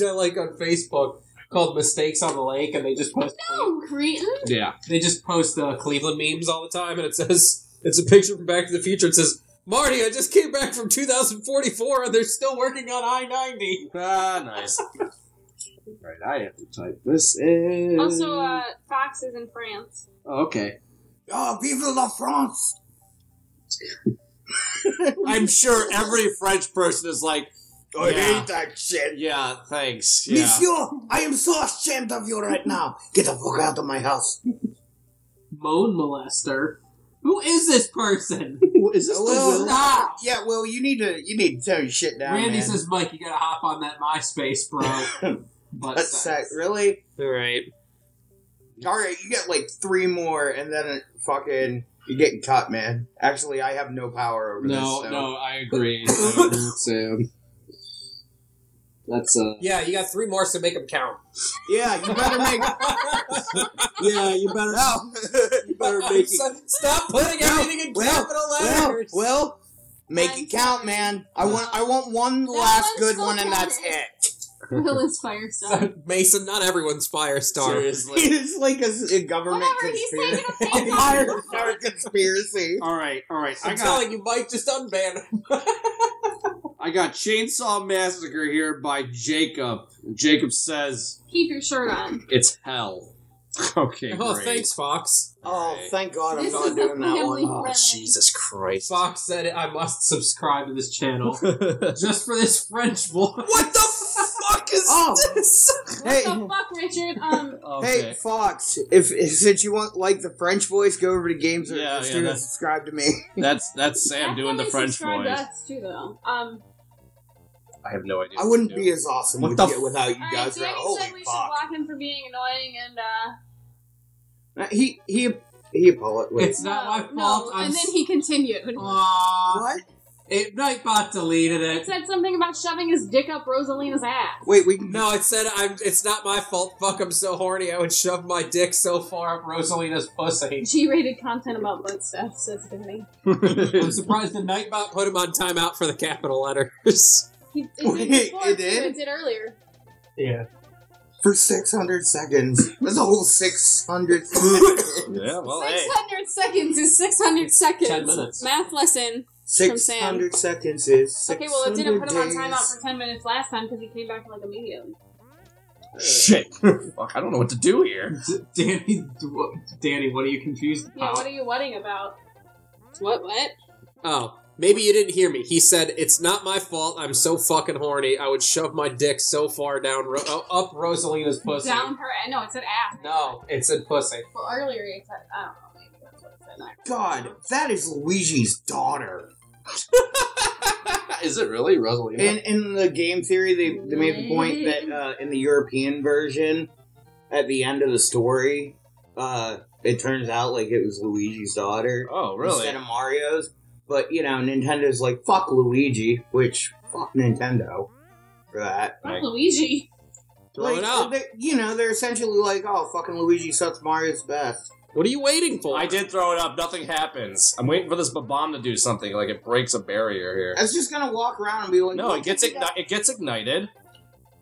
page I like on Facebook called Mistakes on the Lake, and they just post... No, Cretan? Yeah. They just post Cleveland memes all the time, and it says... It's a picture from Back to the Future. It says, Marty, I just came back from 2044, and they're still working on I-90. Ah, nice. Right, I have to type this in. Also, Fox is in France. Oh, okay. Oh, vive la France! I'm sure every French person is like, I hate that shit. Yeah, thanks. Yeah. Monsieur, I am so ashamed of you right now. Get the fuck out of my house. Moan molester. Who is this person? Is this Will? Stop! Yeah, well, you need to tell your shit down, Randy, man. Says, Mike, you gotta hop on that MySpace, bro. That's that, really? All right, you got like three more, and then fucking... You're getting cut, man. Actually, I have no power over this. No, I agree. So... That's yeah, you got three more, so make them count. Yeah, you better make. Yeah, you better. No. You better make. Stop putting everything in capital letters. Well, make it count, man. I want one last good one, and that's it. Will is Firestar. Mason, not everyone's Firestar. Seriously. It's like a government conspiracy. He's taking a Firestar conspiracy. All right. I'm telling you, Mike, just unban him. I got Chainsaw Massacre here by Jacob. Jacob says... Keep your shirt on. It's hell. Okay, great. Oh, thanks, Fox. Oh, thank God I'm not doing that one. Oh, Jesus Christ. Fox said it, I must subscribe to this channel. Just for this French boy. What the fuck is this? Hey. What the fuck, Richard? Okay. Hey, Fox, since you want, like, the French voice, go over to GameZerkers and subscribe to me. That's Sam doing the French voice. That's too, though. I have no idea. I wouldn't be as awesome without you guys. Right, Holy fuck! We should block him for being annoying, and he pulled it. It's not my fault. No. And then he continued. What? Nightbot deleted it. It said something about shoving his dick up Rosalina's ass. Wait, no. It said it's not my fault. Fuck, I'm so horny. I would shove my dick so far up Rosalina's pussy. G-rated content about butt stuff, says Benny. I'm surprised the Nightbot put him on timeout for the capital letters. It did earlier. Yeah. For 600 seconds. That's a whole 600 seconds. Yeah, well, 600 seconds is 600 seconds. 10 minutes. Math lesson from Sam. 600 seconds is 600 days. Okay, well, it didn't put him on timeout for 10 minutes last time because he came back like immediately. Shit. Fuck, I don't know what to do here. Danny, what are you confused about? Yeah, what are you wetting about? What? Oh. Maybe you didn't hear me. He said, it's not my fault. I'm so fucking horny. I would shove my dick so far down, up Rosalina's pussy. Down her ass. No, it said ass. No, it said pussy. Well, earlier it said, I don't know. Maybe that's what it said. God, that is Luigi's daughter. Is it really? Rosalina? In the game theory, they made the point that in the European version, at the end of the story, it turns out like it was Luigi's daughter. Oh, really? Instead of Mario's. But, you know, Nintendo's like, fuck Luigi, which, fuck Nintendo for that. Fuck Luigi. Throw it up. You know, they're essentially like, oh, fucking Luigi sucks Mario's best. What are you waiting for? I did throw it up. Nothing happens. I'm waiting for this bomb to do something. Like, it breaks a barrier here. I was just gonna walk around and be like... No, it gets ignited.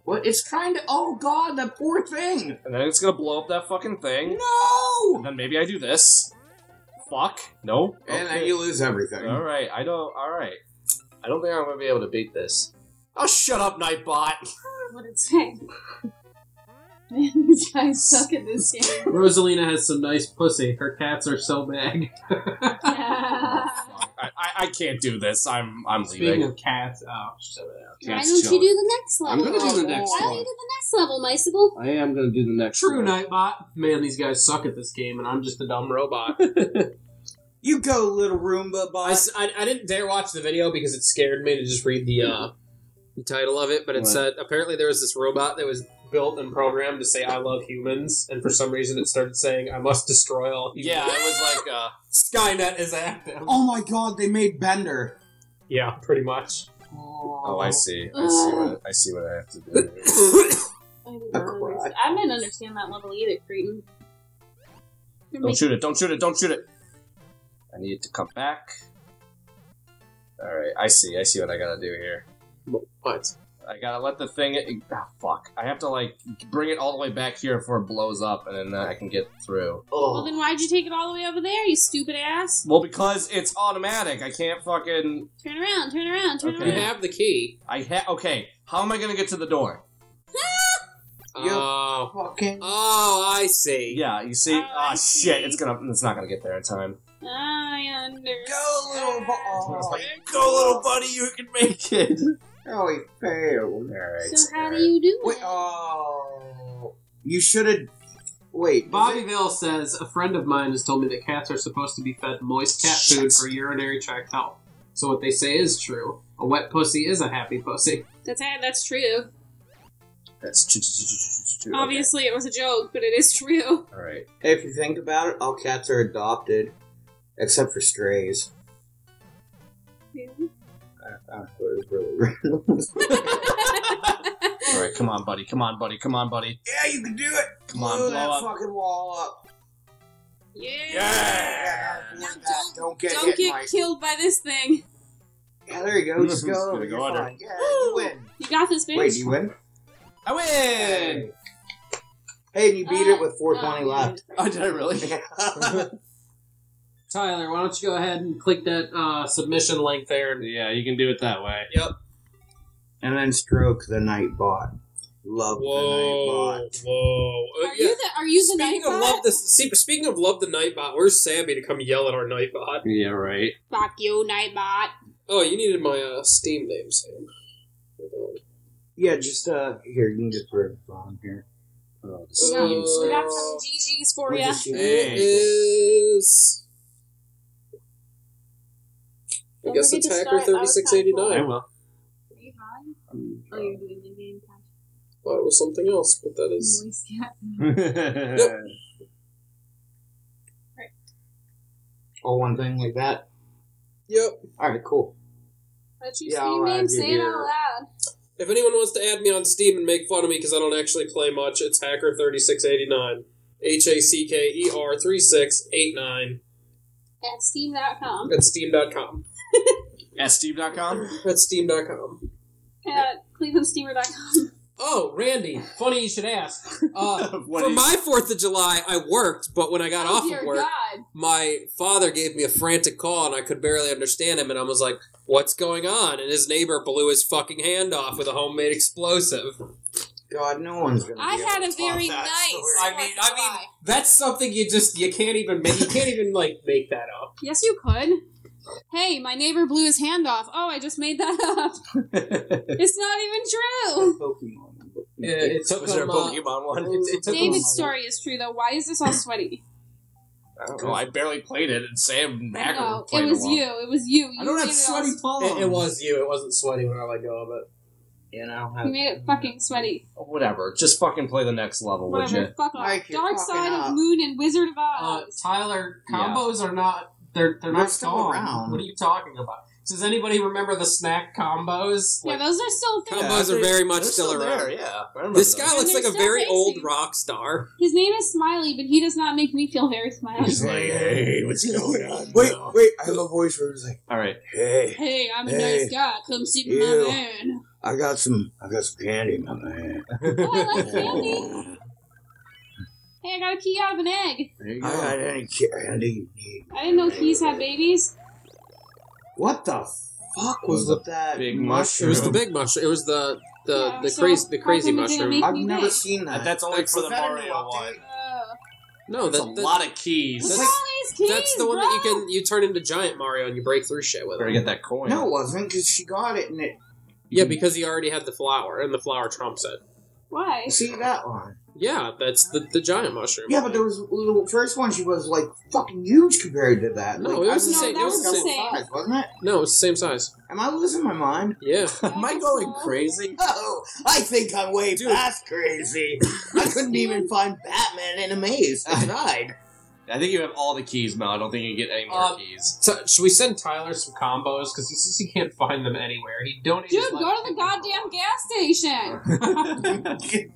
What? It's trying to... Oh, God, that poor thing. And then it's gonna blow up that fucking thing. No! And then maybe I do this. Fuck. No. And then you lose everything. Alright, alright. I don't think I'm gonna be able to beat this. Oh, shut up, Nightbot! What did it say? Man, these guys suck at this game. Rosalina has some nice pussy. Her cats are so big. I can't do this. I'm leaving. Speaking of cats, shut it out. Why don't you do the next level? I'm gonna do the next one. Why don't you do the next level, Mycible? I am gonna do the next one. True, Nightbot. Man, these guys suck at this game, and I'm just a dumb robot. You go, little Roomba boss. I didn't dare watch the video because it scared me to just read the title of it, but it said, apparently there was this robot that was built and programmed to say, I love humans, and for some reason it started saying, I must destroy all humans. Yeah, it was like, Skynet is active. Oh my God, they made Bender. Yeah, pretty much. Oh, I see. I see what I have to do. I didn't understand that level either, Cretan. Don't shoot it. I need to come back. Alright, I see what I gotta do here. What? I gotta let the thing... Oh, fuck. I have to, like, bring it all the way back here before it blows up, and then I can get through. Oh. Well, then why'd you take it all the way over there, you stupid ass? Well, because it's automatic. I can't fucking... Turn around. You have the key. Okay, how am I gonna get to the door? Oh, fucking... Oh, I see. Yeah, you see? Oh, shit, it's not gonna get there in time. I understand. Go, little buddy. Go, little buddy, you can make it. Oh, he failed. Right, so how do you do it? Oh, you should have... Wait. Bobby Vale says, a friend of mine has told me that cats are supposed to be fed moist cat food for urinary tract health. So what they say is true. A wet pussy is a happy pussy. That's true. That's true. Obviously, okay. It was a joke, but it is true. All right. Hey, if you think about it, all cats are adopted, except for strays. Really? Yeah. All right, come on, buddy. Yeah, you can do it. Come on, blow that up. Fucking wall up. Yeah. Don't get killed by this thing. Yeah, there you go. Just go. Go under. Yeah, you win. You got this, bitch. Wait, you win. I win! Hey, you beat it with 420 left. Oh, did I really? Tyler, why don't you go ahead and click that submission link there? And yeah, you can do it that way. Yep. And then stroke the Nightbot. Love the Nightbot. Whoa. Are you the Nightbot? Speaking of love the Nightbot, where's Sammy to come yell at our Nightbot? Yeah, right. Fuck you, Nightbot. Oh, you needed my Steam name, Sam. Yeah, just, here, you can just put it on here. We got some GGs for ya. It is... I guess it's Hacker3689. I will. Are you high? Oh, you're doing the game time. Well, it was something else, but that is... Yep. Right. All one thing like that? Yep. Alright, cool. That's your Steam name, say it out loud. If anyone wants to add me on Steam and make fun of me because I don't actually play much, it's Hacker3689. Hacker3689. At Steam.com. At Steam.com. At Steam.com? At Steam.com. At ClevelandSteamer.com. Oh, Randy, funny you should ask. For my 4th of July, I worked, but when I got off of work, my father gave me a frantic call, and I could barely understand him, and I was like, what's going on? And his neighbor blew his fucking hand off with a homemade explosive. God, no one's gonna be able to talk that. I had a very nice story. I mean, that's something you can't even make that up. Yes, you could. Hey, my neighbor blew his hand off. Oh, I just made that up. It's not even true. Pokemon. Yeah, David's story is true, though. Why is this all sweaty? I don't know. I barely played it, and Sam Macker played it. It was you. I don't have sweaty palms. It was you. It wasn't sweaty when I let go of it. You know, you made it fucking sweaty. Whatever. Just fucking play the next level, would you? Fuck off. Dark Side of Moon and Wizard of Oz. Tyler, combos are not... They're not still around. What are you talking about? Does anybody remember the snack combos? Yeah, those are still there. Combos are very much still around. There, yeah. This guy looks like a very old rock star. His name is Smiley, but he does not make me feel very smiley. He's like, hey, what's going on? Wait, I have a voice where it's like, all right, hey, I'm a nice guy. Come sit in my van. I got some candy, my man. Oh, I like candy. Hey, I got a key out of an egg. There you go. I got any candy. I didn't know keys had babies. What the fuck was that big mushroom? It was the big mushroom. It was the crazy mushroom. I've never seen that. That's only for the Mario one. No, that's a lot of keys. That's all these keys. That's the one that you turn into giant Mario and you break through shit with it. Better get that coin. No, it wasn't because she got it and it. Yeah, because he already had the flower, and the flower trumps it. Why? See that one? Yeah, that's the giant mushroom. Yeah, but there was the first one. She was like fucking huge compared to that. No, like, it was the same. That was the same size, wasn't it? No, it's the same size. Am I losing my mind? Yeah. Am I going crazy? Oh, I think I'm way past crazy. I couldn't even find Batman in a maze. I tried. I think you have all the keys, Mel. I don't think you can get any more keys. So should we send Tyler some combos? Because he says he can't find them anywhere. He donated. Dude, go to the goddamn gas station!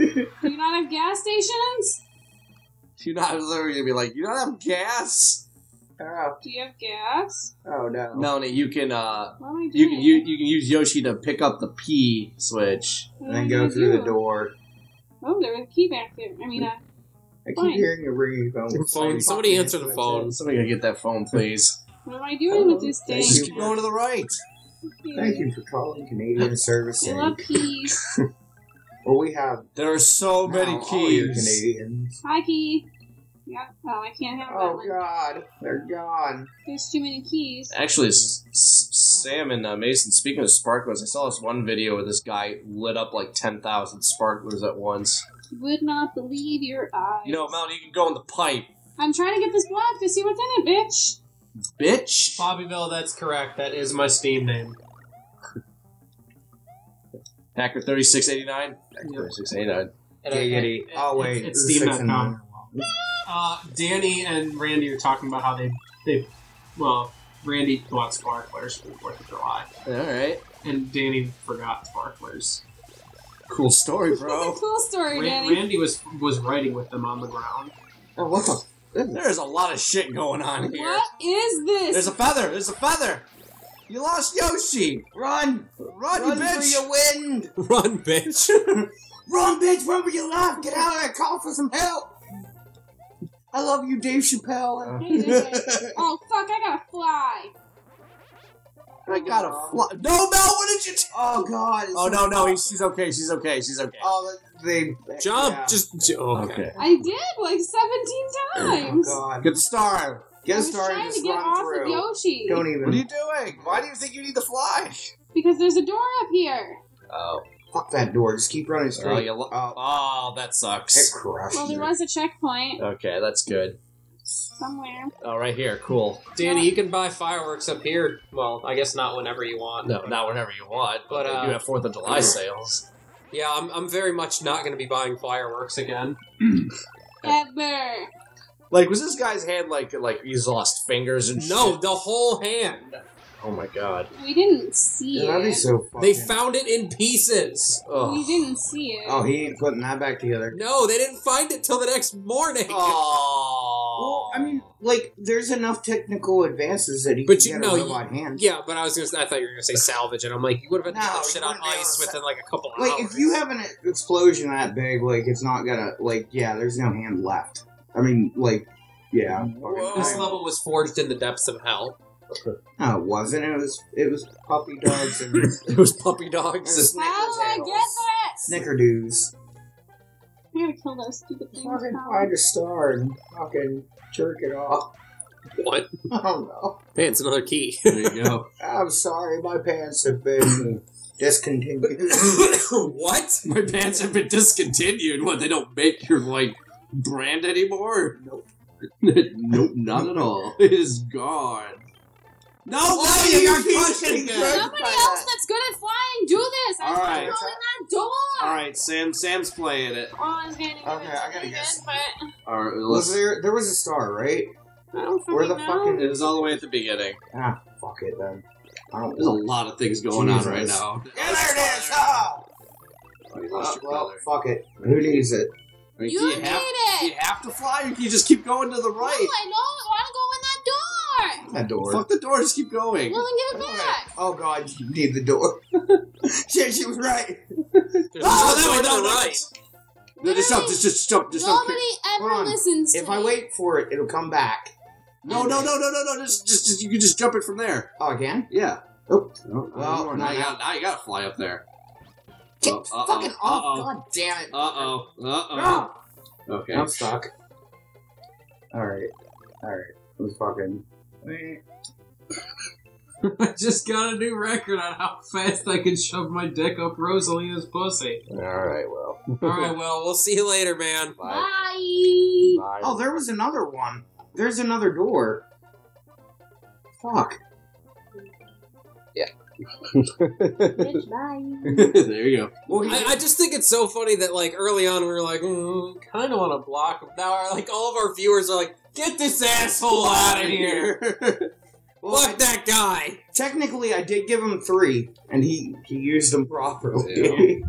Do you not have gas stations? Do you not have... They're going to be like, you don't have gas? Oh. Do you have gas? Oh no, Melanie, you can you can use Yoshi to pick up the P switch and then go through the door. Oh, there was a key back there. I mean, I keep hearing a ringing phone. Somebody answer the phone. Somebody go get that phone, please. What am I doing with this thing? Just keep going to the right. Okay. Thank you for calling Canadian Service. I love keys. Well, we have. There are so many keys. All your Canadians. Hi, key. Yeah. Oh, I can't have that one. Oh God, they're gone. There's too many keys. Actually, Sam and Mason. Speaking of sparklers, I saw this one video where this guy lit up like 10,000 sparklers at once. You would not believe your eyes. You know, Mel, you can go in the pipe. I'm trying to get this block to see what's in it, bitch. Bitch, Bobby Bell. That's correct. That is my Steam name. Hacker3689. Hacker3689. Giggity. Oh wait, it's Steam.com. Danny and Randy are talking about how well, Randy bought sparklers for the 4th of July. Alright. And Danny forgot sparklers. Cool story, bro. Cool story, Danny. Randy was writing with them on the ground. Oh, what the? There's a lot of shit going on here. What is this? There's a feather. There's a feather. You lost Yoshi. Run. Run bitch. Run for your wind. Run, bitch. Run, bitch. Run where you left. Get out of there. Call for some help. I love you, Dave Chappelle. Hey. Oh, fuck, I gotta fly. I gotta fly. No, Mel, what did you do? Oh, God. Oh, no, no, she's okay, she's okay, she's okay. Oh, they... Jump! Yeah. Just... Oh, okay. I did, like, 17 times. Oh, God. Get the star. Get a star and just run through. I was trying to get off of Yoshi. Don't even... What are you doing? Why do you think you need to fly? Because there's a door up here. Oh. Fuck that door, just keep running straight. Oh, that sucks. It crushed. Well, there was a checkpoint. Okay, that's good. Somewhere. Oh, right here, cool. Danny, you can buy fireworks up here. Well, I guess not whenever you want. No, not whenever you want, but you do have 4th of July sales. Yeah, I'm very much not going to be buying fireworks again. Ever. Like, was this guy's hand like he's lost fingers and shit? No, the whole hand. Oh my God! We didn't see it. That'd be so funny. They found it in pieces. Ugh. We didn't see it. Oh, he ain't putting that back together. No, they didn't find it till the next morning. Oh. Well, I mean, like, there's enough technical advances that you can get a robot hand. Yeah, but I thought you were gonna say salvage, and I'm like, you would have had to put shit on ice within like a couple hours. Like, if you have an explosion that big, like, it's not gonna, like, yeah, there's no hand left. I mean, like, yeah. This level was forged in the depths of hell. No, it wasn't. It was puppy dogs and it was puppy dogs. How do I get that? Snickerdoos. I gotta kill those stupid things. Fucking find a star and fucking jerk it off. What? I don't know. Hey, it's another key. There you go. I'm sorry, my pants have been discontinued. What? My pants have been discontinued. What? They don't make your like brand anymore? Nope. Nope. Not at all. It is gone. Somebody else that's good at flying, do this! I'm right. Rolling that door! Alright, Sam's playing it. Oh, I'm getting it. Alright, there was a star, right? I don't fucking know. It was all the way at the beginning. Ah, fuck it then. There's a lot of things going on right now. Yeah, there it is! Oh! Oh, you lost your color. Fuck it. Who needs it? I mean, do you have to fly, or can you just keep going to the right? No, I don't want to go in that door! That door. Fuck the door, just keep going. Well, then get it back. Oh, God, you need the door. Shit, she was right. No, just jump, just jump. Nobody ever listens to me. If I wait for it, it'll come back. No, just, you can just jump it from there. Oh, I can? Yeah. Oh, well, now you gotta fly up there. Get fucking off, God damn it. Uh-oh. Okay. I'm stuck. Alright. It was fucking... I just got a new record on how fast I can shove my dick up Rosalina's pussy. Alright, well, we'll see you later, man. Bye. Oh, there was another one. There's another door. Fuck. Yeah. Bitch, bye. There you go. Well, I just think it's so funny that, like, early on we were like, kind of want to block him. Now, like, all of our viewers are like, get this asshole out of here! Well, fuck that guy! Technically, I did give him 3, and he used them properly.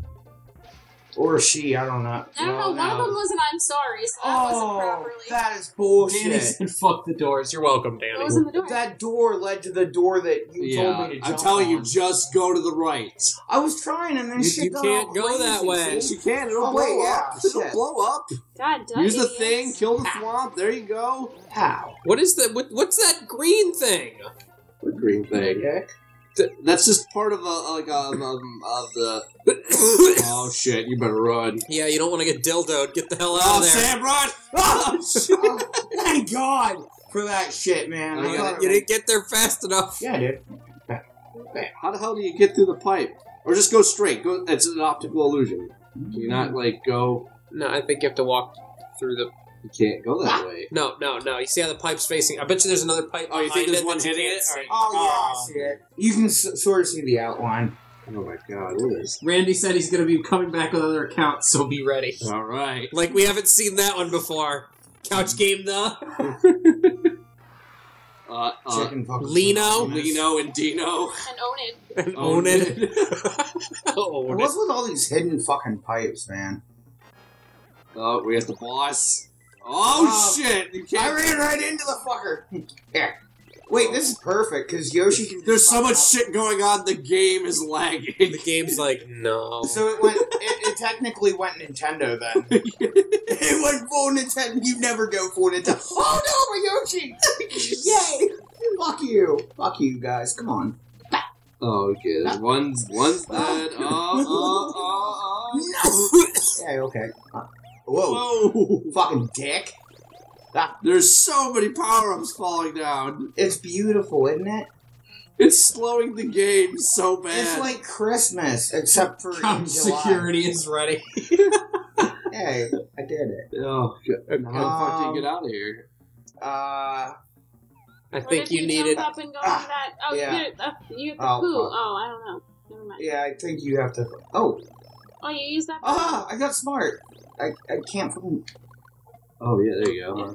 Or she, I don't know. I don't know, one of them was an I'm sorry, so that wasn't properly. That is bullshit. Danny said, fuck the doors. You're welcome, Danny. What was in the door? That door led to the door that you told me to jump. I'm telling you, just go to the right. I was trying, and then shit got all crazy. You can't go that way. Yes, you can. It'll blow up. It'll blow up. God damn it. Use the thing, kill the swamp, there you go. How? What is that? What's that green thing? What green thing? Heck? That's just part of the... oh shit, you better run. Yeah, you don't want to get dildoed. Get the hell out of there. Sam, run! Oh, shit. Thank God for that shit, man. You didn't get there fast enough. Yeah, I did. How the hell do you get through the pipe? Or just go straight. Go. It's an optical illusion. Can you not, like, go... No, I think you have to walk through the... You can't go that way. No, no, no. You see how the pipe's facing? I bet you there's another pipe. Oh, you think there's one hitting it? All right. Oh, yeah, I see it. You can sort of see the outline. Oh my God, what is? Randy said he's going to be coming back with other accounts, so be ready. All right. Like, we haven't seen that one before. Couch game, the... Lino and Dino. And Onin. What's with all these hidden fucking pipes, man? Oh, we got the boss. Oh, shit! You can't. I ran right into the fucker! Yeah. Wait, this is perfect, because Yoshi can... There's so much shit going on, the game is lagging. The game's like, no. So it went... it technically went Nintendo, then. It went full Nintendo. You never go full Nintendo. Oh, no, my Yoshi! Yay! Fuck you. Fuck you, guys. Come on. Oh, okay. One's dead. No! Yeah, okay. Whoa. Fucking dick. Ah. There's so many power-ups falling down. It's beautiful, isn't it? It's slowing the game so bad. It's like Christmas, except for in July. Security is ready. Hey, I did it. Oh, okay. How the fuck do you get out of here? I think you needed... Up and go to that? Oh, yeah. You have to poo. I don't know. Never mind. Yeah, I think you have to... Oh. Oh, you used that? I got smart. I can't fucking... Oh, yeah, there you go.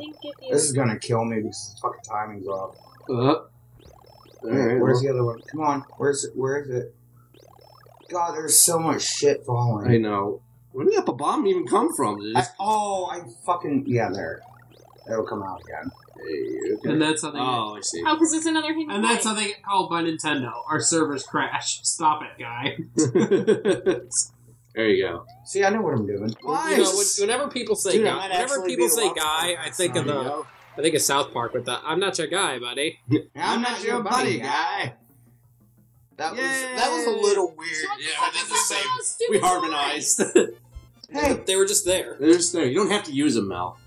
This is gonna kill me because the fucking timing's off. Alright, where's the other one? Come on, where is it? God, there's so much shit falling. I know. Where did that bomb even come from, dude? I fucking... Yeah, there. It'll come out again. Hey, okay. And that's something... Oh, I see. Oh, because it's another thing. And that's something called by Nintendo. Our servers crash. Stop it, guy. There you go. See, I know what I'm doing. Nice. You know, whenever people say guy, I think of South Park with the "I'm not your guy, buddy." I'm not your buddy, guy. That was a little weird. So yeah, that's the same. We harmonized. Hey, they were just there. They're just there. You don't have to use them, Mel.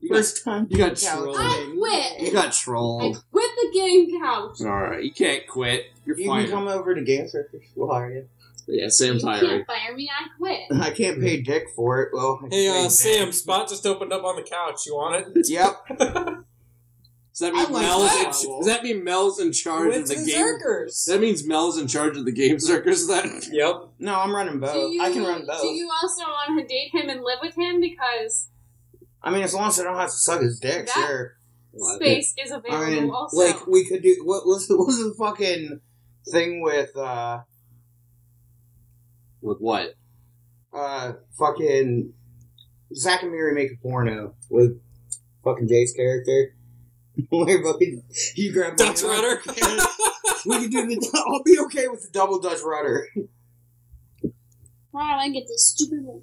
You got trolled. I quit. You got trolled. I quit the game couch. All right, you can't quit. You're fired. You can come over to GameZerkers. We'll hire you. Yeah, Sam's hiring. You can't fire me, I quit. I can't pay Dick for it. Well, hey, Sam, spot just opened up on the couch. You want it? Yep. Does that mean Mel's in charge with of the GameZerkers? That means Mel's in charge of the GameZerkers then? Yep. No, I'm running both. I can run both. Do you also want to date him and live with him? Because... I mean, as long as I don't have to suck his dick, sure. Space is available also. Like, we could do... What was the fucking thing with, With what? Fucking Zach and Miri make a porno with fucking Jay's character. You grab Dutch rudder. We can do the. I'll be okay with the double Dutch rudder. Wow, I get this stupid one.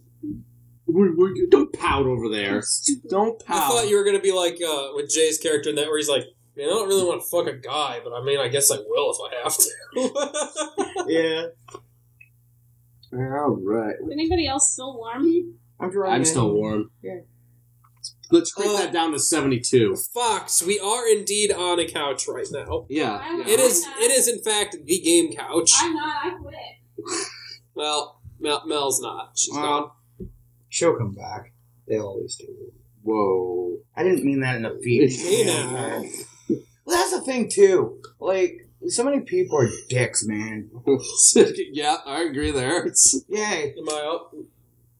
Don't pout over there. Don't pout. I thought you were gonna be like with Jay's character in that, where he's like, "Man, I don't really want to fuck a guy, but I mean, I guess I will if I have to." Yeah. Alright. Is anybody else still warm? I'm still warm. Yeah. Let's crank that down to 72. Fox, we are indeed on a couch right now. Yeah. It is in fact the game couch. I'm not, I quit. Well, Mel's not. She's gone. She'll come back. They always do. Whoa. I didn't mean that in a beat. Well, that's the thing too. Like, so many people are dicks, man. Yeah, I agree there. Yay. Am I up?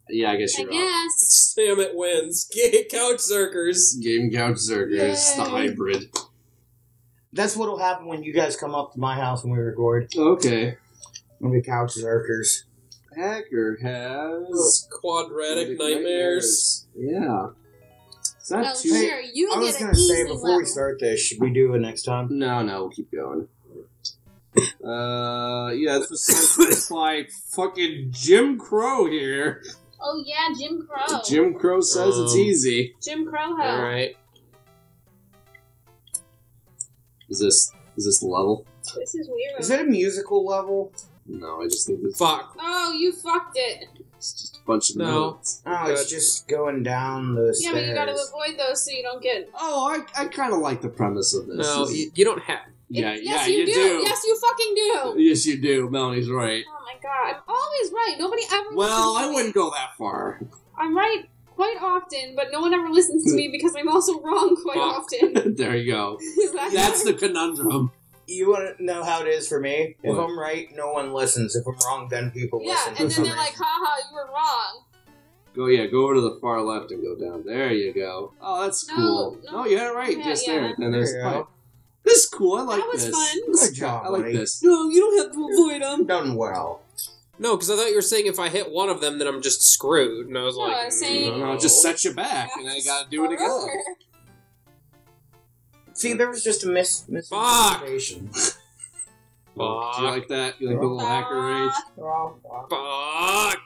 Yeah, I guess you're up. Yes. Damn it wins. GameZerkers. GameZerkers, the hybrid. That's what'll happen when you guys come up to my house when we record. Okay. We'll be CouchZerkers. Hacker has quadratic nightmares. Yeah. It's not too... Sure, you I was going to say, before we start this, should we do it next time? No, we'll keep going. Yeah, this was like fucking Jim Crow here. Oh, yeah, Jim Crow. Jim Crow says it's easy. Jim Crow how? Alright. Is this level? This is weird. Is it a musical level? No, I just think it's... Fuck. Oh, you fucked it. It's just a bunch of notes. Oh, it's just going down the stairs. Yeah, but you gotta avoid those so you don't get... Oh, I kind of like the premise of this. No, you don't have... Yes, you do. Yes, you fucking do. Yes, you do. Melanie's right. Oh my god. I'm always right. Nobody ever listens to me. I wouldn't go that far. I'm right quite often, but no one ever listens to me because I'm also wrong quite often. There you go. That's the conundrum. You want to know how it is for me? What? If I'm right, no one listens. If I'm wrong, then people listen. Yeah, and then they're like, haha, you were wrong. Go over to the far left and go down. There you go. Oh, that's cool. No, you had it right. Just there. And there's the This is cool. I like this. That was fun. Good job, I like this. No, you don't have to avoid them. Done well. No, because I thought you were saying if I hit one of them, then I'm just screwed. And I was like, I was saying, no, it just set you back, and I gotta do it again. See, there was just a misinterpretation. Fuck. Do you like that? You like the little hacker rage? Fuck.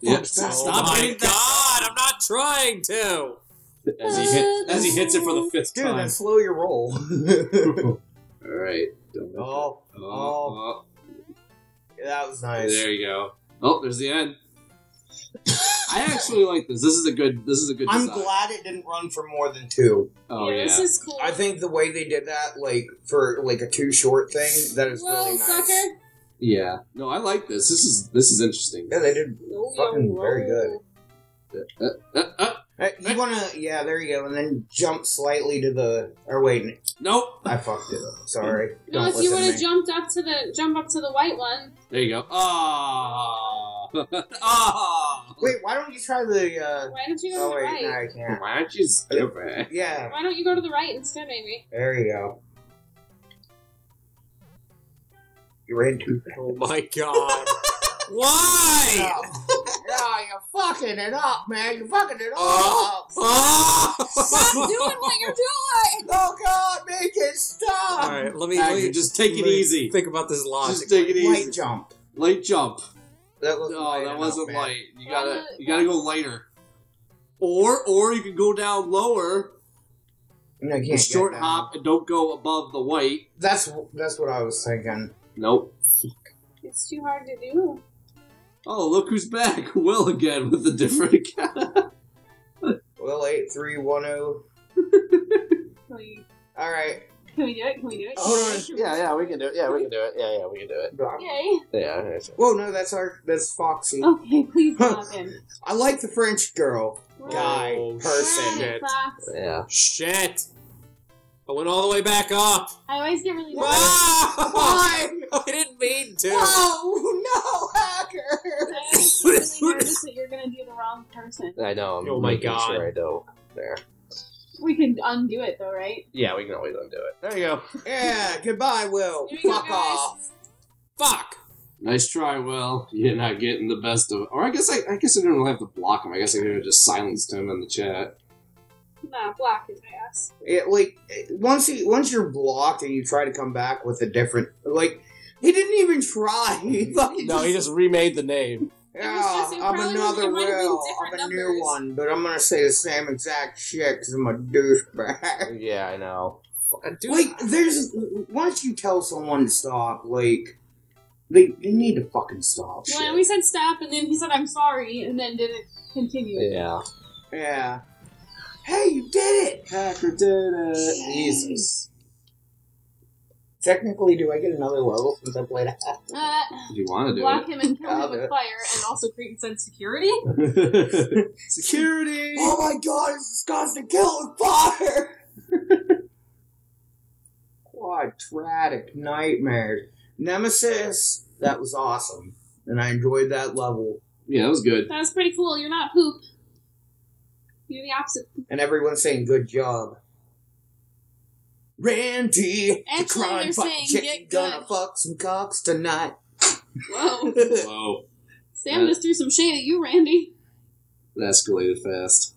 Yep. Stop hitting that. God, I'm not trying to. As he hits it for the fifth time. Dude, then slow your roll. Alright. Oh. That was nice. There you go. Oh, there's the end. I actually like this. This is a good I'm design. Glad it didn't run for more than two. Oh, yeah. This is cool. I think the way they did that, like, for, like, a too short thing, that is really nice. Sucker. Yeah. No, I like this. This is interesting. Yeah, they did fucking very good. You wanna, yeah, there you go, and then jump slightly to the, or wait, nope, I fucked it up, sorry. No, if you would've jumped up to the white one. There you go. Oh. Wait, why don't you try the, Why don't you go to the right? No, I can't. Why don't you skip it? Yeah. Why don't you go to the right instead, maybe? There you go. You ran too fast. Oh my god. Why? Oh, you're fucking it up, man. You're fucking it up. Stop doing what you're doing. Oh, God, make it stop. All right, let me just take it easy. Think about this logic. Just take it easy. Light jump. That wasn't light. You gotta go lighter. Or you can go down lower. No, you can't. Short hop and don't go above the white. That's what I was thinking. Nope. It's too hard to do. Oh, look who's back! Will again with a different account. Will 8310. Alright. Can we do it? Hold on. Yeah, we can do it. Yeah, we can do it. Yay. Yeah. Whoa, no, that's Foxy. Okay, please log in. I like the French girl. Guy. Person. Shit. Yeah. Shit. I went all the way back up. I always get really nervous. Why? I didn't mean to. Oh, no, hacker. I always get really nervous that you're going to do the wrong person. I know. Oh, my God. Sure I don't. There. We can undo it, though, right? Yeah, we can always undo it. There you go. Yeah, goodbye, Will. Fuck off. Fuck. Nice try, Will. You're not getting the best of it. Or I guess I didn't really have to block him. I guess I could have just silenced him in the chat. Nah, block his ass. Yeah, like, once you're blocked and you try to come back with a different... Like, he didn't even try. He just remade the name. Yeah, I'm another Will. I'm a new one, but I'm going to say the same exact shit because I'm a douchebag. Yeah, I know. Like, there's... Once you tell someone to stop, like... They need to fucking stop. Well, we said stop, and then he said, I'm sorry, and then didn't continue. Yeah. Yeah. Hey, you did it! Hacker did it. Jesus. Technically, do I get another level since I played Hacker? Do you want to do block it? Block him and kill him with fire, and also create sense security? Security! Oh my god, it's disgusting! Kill with fire! Quadratic nightmares. Nemesis! That was awesome. And I enjoyed that level. Yeah, that was good. That was pretty cool. You're not poop. You're the opposite. And everyone's saying, good job. Randy! Actually, they're saying, get good. Gonna fuck some cocks tonight. Whoa. Whoa. Sam just threw some shade at you, Randy. That escalated fast.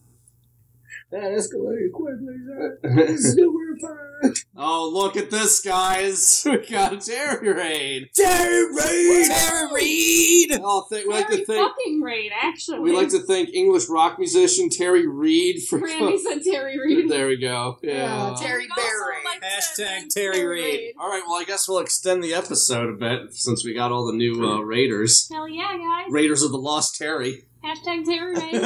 That escalated quickly. Super fast. Oh, look at this, guys. We got a Terry Reid. Terry Reid. Terry Reid. Oh, Terry Reid, actually. We like to thank English rock musician Terry Reid for. Randy said Terry Reid. There we go. Yeah. Terry Berry. Like # Terry Reid. All right. Well, I guess we'll extend the episode a bit since we got all the new Raiders. Hell yeah, guys. Raiders of the Lost Terry. # Terry Reid.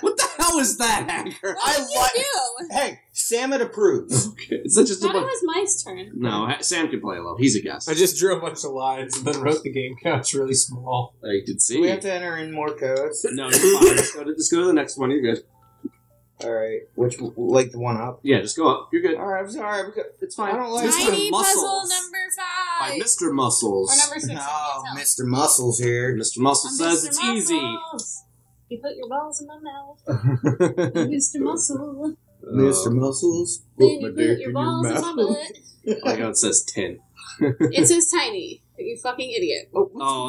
What the hell is that, Hacker? What do you do? Hey, Sam it approves. Okay. Is that just it was Mike's turn. No, Sam can play a low. He's a guest. I just drew a bunch of lines and then wrote the game couch really small. I could see. Do we have to enter in more codes? No, you're fine. Just go to the next one. You're good. All right. Which, like the one up? Yeah, just go up. You're good. All right, I'm sorry. It's fine. I don't like Tiny Puzzle number 5. By Mr. Muscles. Or number 6. Oh, Mr. Muscles here. Mr. Muscles says it's easy. You put your balls in my mouth. Mr. Muscle. Mr. Muscles. Then you put your balls in my butt. Like how it says 10. It says tiny. You fucking idiot. Oh,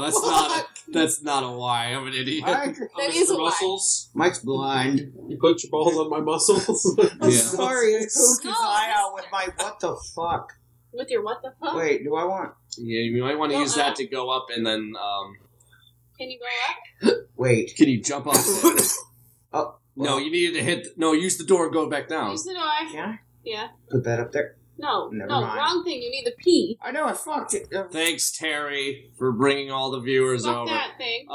that's not a why. I'm an idiot. That is a muscles. Why. Mike's blind. You put your balls on my muscles. I'm sorry. I poked his eye out with my what the fuck. With your what the fuck? Wait, do I want? Yeah, you might want to use that to go up and then... Can you go up? Wait. Can you jump up? Oh, well. No, you needed to hit... No, use the door and go back down. Use the door. Yeah? Yeah. Put that up there. No. Never mind. Wrong thing. You need to pee. I know, I fucked it. Thanks, Terry, for bringing all the viewers over. Fuck that thing.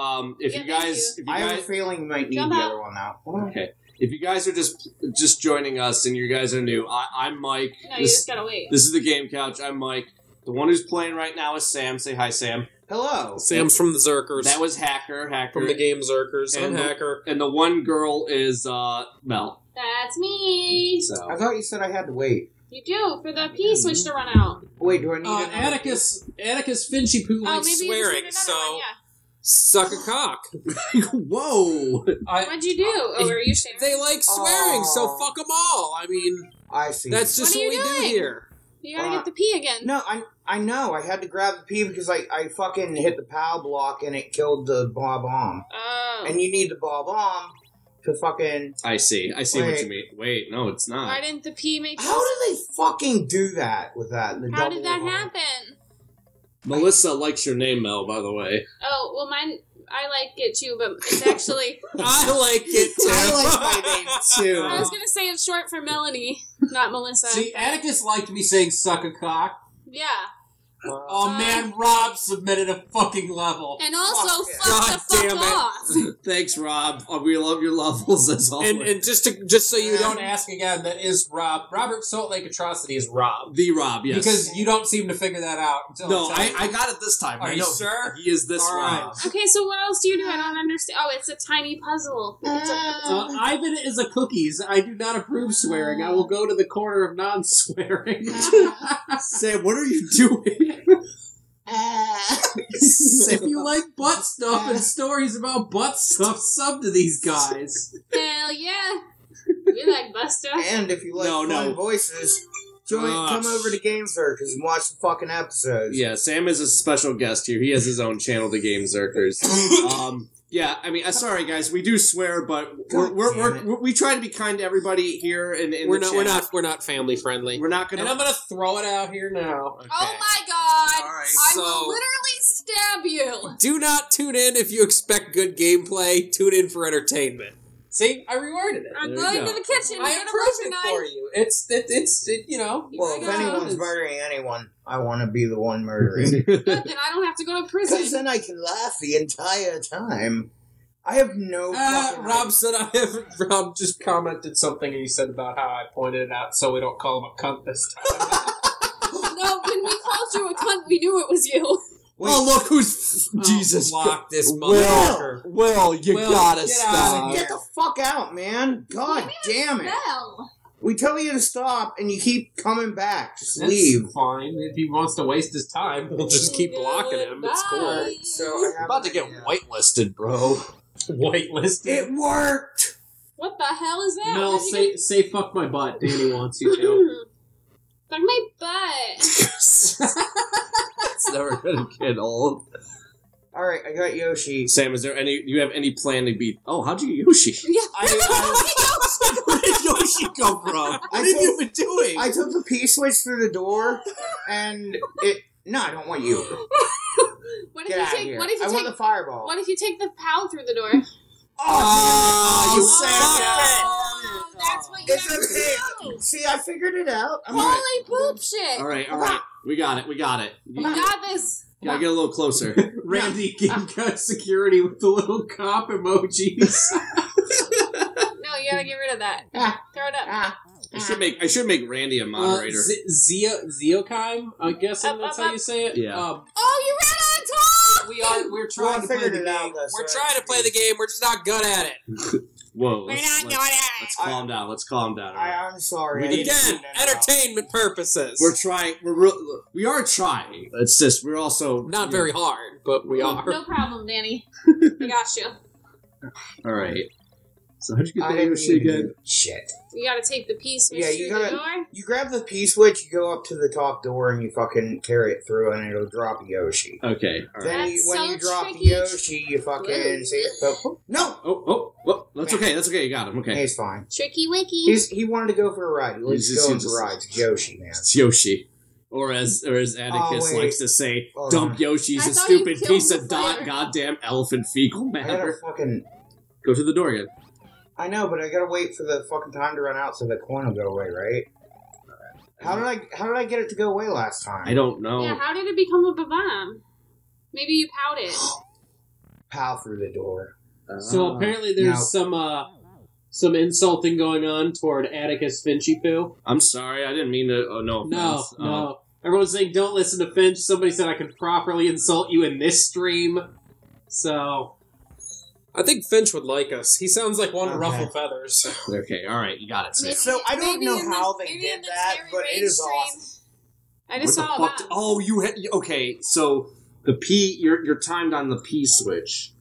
If you guys... I have a feeling you might need the other one out. Okay. If you guys are just joining us and you guys are new, I'm Mike. No, you just gotta wait. This is the Game Couch. I'm Mike. The one who's playing right now is Sam. Say hi, Sam. Hello. Sam's from the Zerkers. That was Hacker. From the game Zerkers. And Hacker. And the one girl is Mel. That's me. So. I thought you said I had to wait. You do, for the P switch to run out. Wait, do I need it? Atticus Finchy poo likes swearing, so... One, yeah. Suck a cock. Whoa. What'd you do? Were you sharing? They like swearing, so fuck them all. I mean... I see. That's just what we do here. You gotta get the pee again. No, I know. I had to grab the pee because I fucking hit the POW block and it killed the blah bomb. Oh. And you need the blah bomb to fucking... I see what you mean. Wait, no, it's not. Why didn't the pee make... How do they fucking do that with that? How did that happen? Melissa likes your name, Mel, by the way. Oh, well, mine... I like it too, but it's actually... I like it too. I like my name too. I was going to say it's short for Melanie, not Melissa. See, Atticus liked me saying suck a cock. Yeah. Oh man, Rob submitted a fucking level. And also, fuck off. Thanks, Rob. We love your levels as always. And just so you don't ask again, that is Rob. Robert Salt Lake Atrocity is Rob. The Rob, yes. Because you don't seem to figure that out. Until I got it this time. Are you sure? He is this Rob. Okay, so what else do you do? I don't understand. Oh, it's a tiny puzzle. Ivan is a cookies. I do not approve swearing. I will go to the corner of non-swearing. Sam, what are you doing? If you like butt stuff and stories about butt stuff, sub to these guys. Hell yeah. We like butt stuff. And if you like voices, come over to GameZerkers and watch the fucking episodes. Yeah, Sam is a special guest here. He has his own channel, the GameZerkers. Yeah, I mean, sorry guys, we do swear, but we try to be kind to everybody here. And we're not family friendly. We're not gonna. And I'm gonna throw it out here now. Okay. Oh my god! All right, I will literally stab you. Do not tune in if you expect good gameplay. Tune in for entertainment. See, I reworded it. I'm going to the kitchen. I approved it for you. It's Well, if anyone's murdering anyone, I want to be the one murdering. Good, then I don't have to go to prison. Because then I can laugh the entire time. I have no fucking... Rob just commented something he said about how I pointed it out so we don't call him a cunt this time. No, when we called you a cunt, we knew it was you. Wait. Oh, look who's... Jesus. Lock this motherfucker. Will, you gotta stop. Get the fuck out, man. God damn it. We tell you to stop, and you keep coming back. Just leave. That's fine. If he wants to waste his time, we'll just keep blocking him. Bye. It's cool. So I'm about to get whitelisted, bro. Whitelisted? It worked! What the hell is that? No, say fuck my butt. Danny wants you to. Fuck my butt. It's never gonna get old. All right, I got Yoshi. Sam, is there any? Do you have any plan to beat? Oh, how'd you get Yoshi? Yeah. Where did Yoshi come from? What have you been doing? I took the P switch through the door, and it. No, I don't want you. What if you take? What if you I want the fireball. What if you take the pound through the door? Oh, you said that. That's what you have to do. See, I figured it out. Holy poop shit! All right, all right, we got it. We got this. Gotta get a little closer. Randy got security with the little cop emojis. No, you gotta get rid of that. Throw it up. I should make Randy a moderator. Zeokime, I'm guessing that's how you say it. Yeah. You ran out of time! We're trying to play the game. We're just not good at it. Whoa. Let's calm down. Let's calm down. I'm sorry. Again, entertainment purposes. We're trying. We are trying. It's just we're also not very hard, but we are. No problem, Danny. We got you. All right. So how'd you get the Yoshi again? Shit. You gotta take the P switch through the door. You grab the P switch, you go up to the top door, and you fucking carry it through, and it'll drop Yoshi. Okay. All right. Then when you drop Yoshi, you fucking say, oh, no! Oh, that's okay, you got him, okay. He's fine. Tricky Wiki. He wanted to go for a ride. He likes going for rides. It's Yoshi, man. It's Yoshi. Or as Atticus likes to say, dump Yoshi's a stupid piece of goddamn elephant fecal matter. I gotta fucking... Go to the door again. I know, but I gotta wait for the fucking time to run out so the coin will go away, right? How did I get it to go away last time? I don't know. Yeah, how did it become a bomb? Maybe you powed it. Pow through the door. So apparently there's some insulting going on toward Atticus Finchy poo. I'm sorry, I didn't mean to. Oh, no offense. No. Everyone's saying don't listen to Finch. Somebody said I could properly insult you in this stream. So. I think Finch would like us. He sounds like one to ruffle feathers. Okay, all right, you got it, Sam. So I don't know how they did that, but it is awesome. I just saw that. Oh, you had... Okay, so the P... You're timed on the P switch.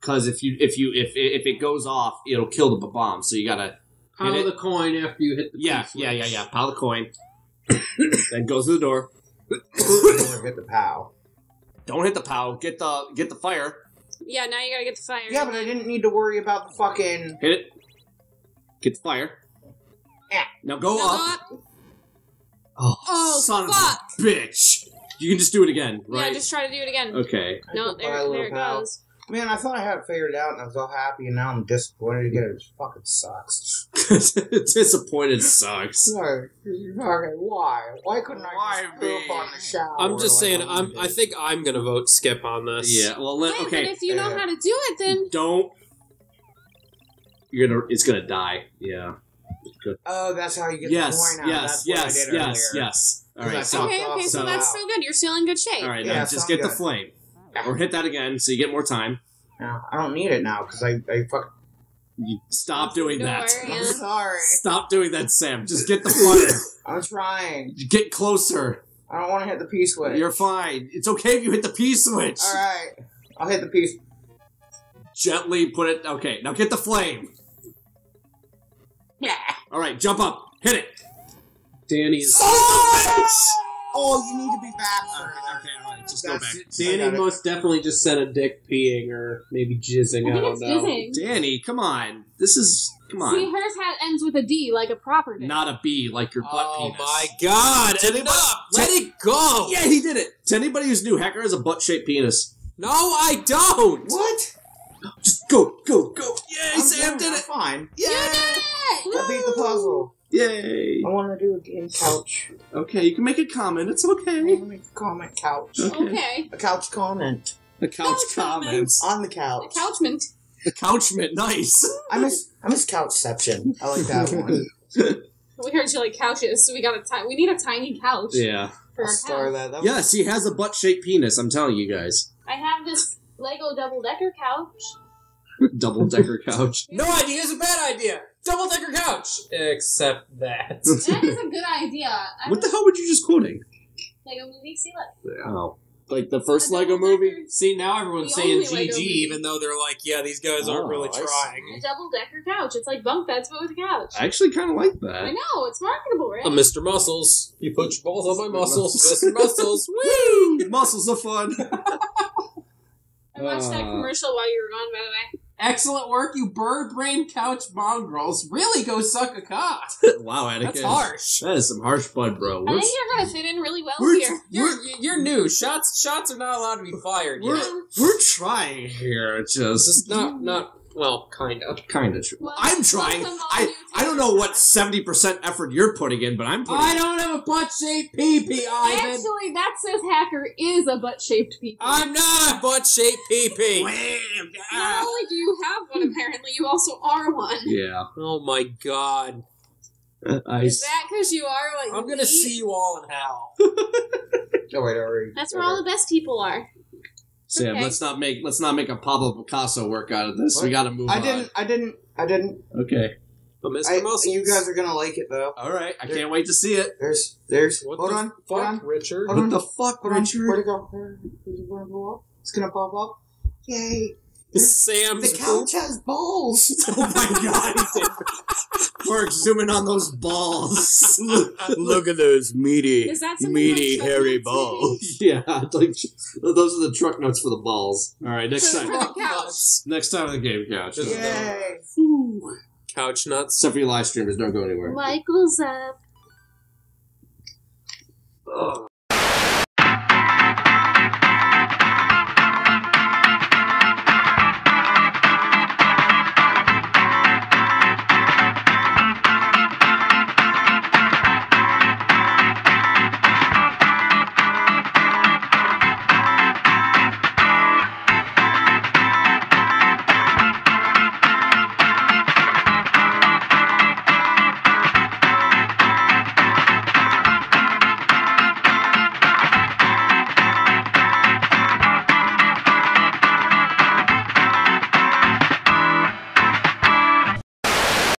Because if it goes off, it'll kill the bomb, so you gotta... Pound the coin after you hit the P switch. Yeah. Pound the coin. Then goes to the door. Don't hit the pow. Don't hit the pow. Get the fire. Yeah, now you gotta get the fire. Yeah, but I didn't need to worry about the fucking... Hit it. Get the fire. Yeah. Now go up. Oh, son of a bitch. You can just do it again, right? Yeah, just try to do it again. Okay. No, there it goes. Man, I thought I had it figured out, and I was all happy, and now I'm disappointed again. It fucking sucks. Disappointed sucks. Sorry. Okay, why? Why couldn't I just poop on the shower? I'm just saying, I think I'm going to vote skip on this. Yeah, well, okay. But if you know how to do it, then... Don't. It's going to die. Yeah. Oh, that's how you get the coin out. Yes. All right. Okay, so that's still good. You're still in good shape. All right, now just get the flame. Or hit that again, so you get more time. No, I don't need it now, because I fucking... Stop doing that. I'm sorry. Stop doing that, Sam. Just get the fire. I'm trying. Get closer. I don't want to hit the P-switch. You're fine. It's okay if you hit the P-switch. All right. I'll hit the P-switch. Gently put it... Okay, now get the flame. Yeah. All right, jump up. Hit it. Danny's... Oh, you need to be back. Okay, all right, just go back. Danny most definitely just sent a dick peeing or maybe jizzing. I don't know. Jizzing. Danny, come on. This is come on. See, hers ends with a D, like a proper dick. Not a B, like your butt penis. Oh my God! Enough. Let it go. Yeah, he did it. To anybody who's new, Hacker has a butt-shaped penis. No, I don't. What? Just go. Yay, Sam did it. Fine. Yay! I beat the puzzle. Yay! I want to do a game couch. Okay, you can make a comment. It's okay. I want to make a comment couch. Okay. A couch comment. A couch comment. On the couch. A couchment. A couchment. Nice. I miss couchception. I like that one. We heard you like couches, so we need a tiny couch. Yeah. For our couch. That yes, he has a butt-shaped penis. I'm telling you guys. I have this Lego double-decker couch. Double-decker couch. No idea is a bad idea. Double-decker couch! Except that. That is a good idea. What the hell were you just quoting? Lego Movie? See, look. Oh. Like the first Lego Movie? See, now everyone's saying GG, even though they're like, yeah, these guys aren't really trying. A double-decker couch. It's like bunk beds, but with a couch. I actually kind of like that. I know. It's marketable, right? I'm Mr. Muscles. You put your balls on my muscles. Mr. Muscles. Woo! Muscles are fun. I watched that commercial while you were gone, by the way. Excellent work, you bird-brained couch mongrels. Really go suck a cock. Wow, Atticus. That's harsh. That is some harsh blood, bro. I think you're going to fit in really well here. You're new. Shots are not allowed to be fired. We're trying here. Just not... Well, kind of true. Well, I'm trying. I don't know what 70% effort you're putting in, but I'm putting. I don't have a butt-shaped pee-pee, Ivan. Actually, that says Hacker is a butt-shaped pee-pee. I'm not a butt-shaped pee-pee. Not only do you have one, apparently, you also are one. Yeah. Oh my God. Is that because you are what you I'm gonna eat? See you all in hell. Don't worry. That's where all the best people are. Sam, okay. let's not make a Pablo Picasso work out of this. What? We gotta move on. I didn't. Okay. But Mr. Moses, you guys are gonna like it though. Alright, I can't wait to see it. There's what hold on. Fuck, hold on. Richard. Hold on. What the fuck, hold Richard? On. Where'd it go? Is it gonna go up? It's gonna pop up. Yay. Sam's the couch has balls. Oh my God. Mark, zoom in on those balls. Look at those meaty, hairy balls. Yeah, those are the truck nuts for the balls. All right, next time. Next time on the game couch. Yay. Couch nuts. Except for your live streamers, don't go anywhere. Michael's up. Ugh.